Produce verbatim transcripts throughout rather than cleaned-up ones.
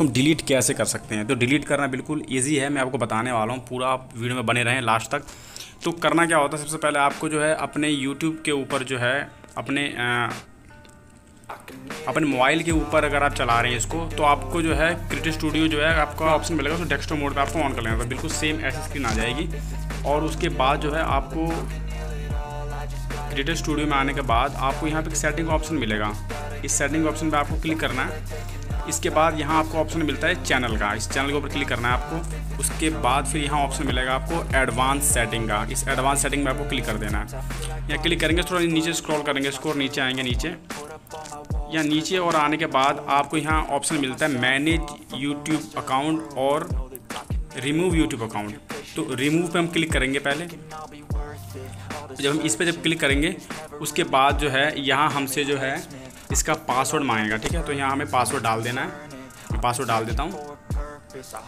तुम डिलीट कैसे कर सकते हैं। तो डिलीट करना बिल्कुल ईजी है, मैं आपको बताने वाला हूँ, पूरा आप वीडियो में बने रहें लास्ट तक। तो करना क्या होता है, सबसे पहले आपको जो है अपने YouTube के ऊपर जो है अपने आ, अपने मोबाइल के ऊपर अगर आप चला रहे हैं इसको, तो आपको जो है क्रिएटिव स्टूडियो जो है आपका ऑप्शन मिलेगा, उसको डेस्कटॉप मोड पे आपको ऑन कर लेना था, बिल्कुल सेम ऐसी स्क्रीन आ जाएगी। और उसके बाद जो है आपको क्रिएटिव स्टूडियो में आने के बाद आपको यहाँ पे एक सेटिंग ऑप्शन मिलेगा, इस सेटिंग ऑप्शन पे आपको क्लिक करना है। इसके बाद यहाँ आपको ऑप्शन मिलता है चैनल का, इस चैनल के ऊपर क्लिक करना है आपको। उसके बाद फिर यहाँ ऑप्शन मिलेगा आपको एडवांस सेटिंग का, इस एडवांस सेटिंग में आपको क्लिक कर देना है। यहाँ क्लिक करेंगे, थोड़ा नीचे स्क्रॉल करेंगे इसको और नीचे आएंगे, नीचे या नीचे और आने के बाद आपको यहाँ ऑप्शन मिलता है मैनेज यूट्यूब अकाउंट और रिमूव यूट्यूब अकाउंट। तो रिमूव पे हम क्लिक करेंगे पहले, जब हम इस पे जब क्लिक करेंगे उसके बाद जो है यहाँ हमसे जो है इसका पासवर्ड मांगेगा, ठीक है। तो यहाँ हमें पासवर्ड डाल देना है, मैं पासवर्ड डाल देता हूँ,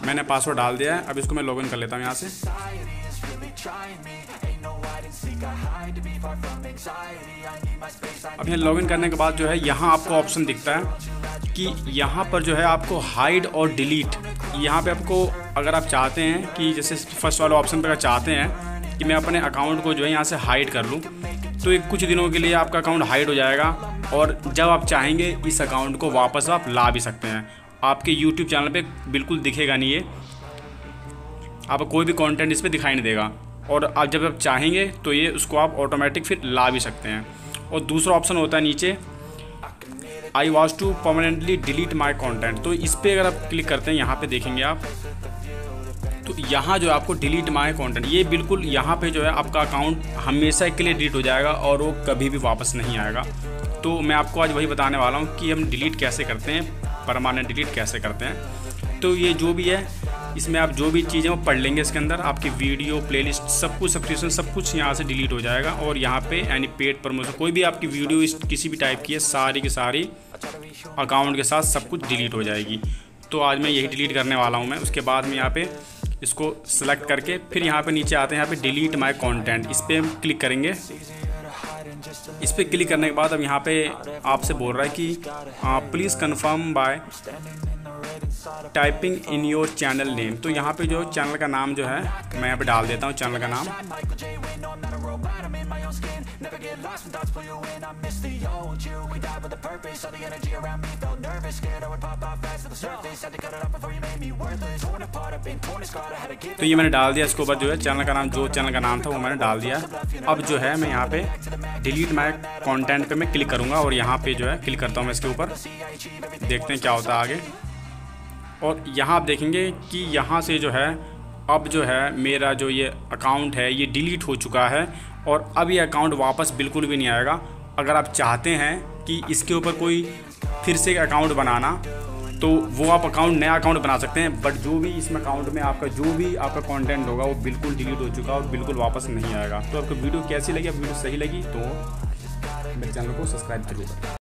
मैंने पासवर्ड डाल दिया है। अब इसको मैं लॉगिन कर लेता हूँ यहाँ से। अब यहाँ लॉगिन करने के बाद जो है यहाँ आपको ऑप्शन दिखता है कि यहाँ पर जो है आपको हाइड और डिलीट, यहाँ पे आपको अगर आप चाहते हैं कि जैसे फर्स्ट वाले ऑप्शन पर अगर चाहते हैं कि मैं अपने अकाउंट को जो है यहाँ से हाइड कर लूँ, तो एक कुछ दिनों के लिए आपका अकाउंट हाइड हो जाएगा और जब आप चाहेंगे इस अकाउंट को वापस आप ला भी सकते हैं। आपके यूट्यूब चैनल पर बिल्कुल दिखेगा नहीं ये, आपको कोई भी कॉन्टेंट इस पर दिखाई नहीं देगा और आप जब आप चाहेंगे तो ये उसको आप ऑटोमेटिक फिर ला भी सकते हैं। और दूसरा ऑप्शन होता है नीचे I was to permanently delete my content, तो इस पर अगर आप क्लिक करते हैं यहाँ पे देखेंगे आप, तो यहाँ जो आपको डिलीट माई कॉन्टेंट, ये बिल्कुल यहाँ पे जो है आपका अकाउंट हमेशा के लिए डिलीट हो जाएगा और वो कभी भी वापस नहीं आएगा। तो मैं आपको आज वही बताने वाला हूँ कि हम डिलीट कैसे करते हैं, परमानेंट डिलीट कैसे करते हैं। तो ये जो भी है इसमें आप जो भी चीज़ें वो पढ़ लेंगे इसके अंदर, आपकी वीडियो प्लेलिस्ट सब कुछ, सब्सक्रिप्शन सब कुछ यहाँ से डिलीट हो जाएगा। और यहाँ पे यानी पेड प्रमोशन, कोई भी आपकी वीडियो इस किसी भी टाइप की है, सारी की सारी अकाउंट के साथ सब कुछ डिलीट हो जाएगी। तो आज मैं यही डिलीट करने वाला हूँ मैं। उसके बाद में यहाँ पे इसको सेलेक्ट करके फिर यहाँ पर नीचे आते हैं, यहाँ पर डिलीट माई कॉन्टेंट, इस पर हम क्लिक करेंगे। इस पर क्लिक करने के बाद अब यहाँ पे आपसे बोल रहा है कि please confirm by typing in your channel name. तो यहाँ पे जो चैनल का नाम जो है मैं यहाँ पे डाल देता हूँ, चैनल का नाम। तो ये मैंने डाल दिया, इसके ऊपर जो है चैनल का नाम, जो चैनल का नाम था वो मैंने डाल दिया। अब जो है मैं यहाँ पे डिलीट माय कंटेंट पे मैं क्लिक करूँगा और यहाँ पे जो है क्लिक करता हूँ मैं इसके ऊपर, देखते हैं क्या होता है आगे। और यहाँ आप देखेंगे कि यहाँ से जो है अब जो है मेरा जो ये अकाउंट है ये डिलीट हो चुका है और अब ये अकाउंट वापस बिल्कुल भी नहीं आएगा। अगर आप चाहते हैं कि इसके ऊपर कोई फिर से अकाउंट बनाना, तो वो आप अकाउंट नया अकाउंट बना सकते हैं, बट जो भी इसमें अकाउंट में आपका जो भी आपका कंटेंट होगा वो बिल्कुल डिलीट हो चुका और बिल्कुल वापस नहीं आएगा। तो आपको वीडियो कैसी लगी, आप वीडियो सही लगी तो मेरे चैनल को सब्सक्राइब जरूर करें।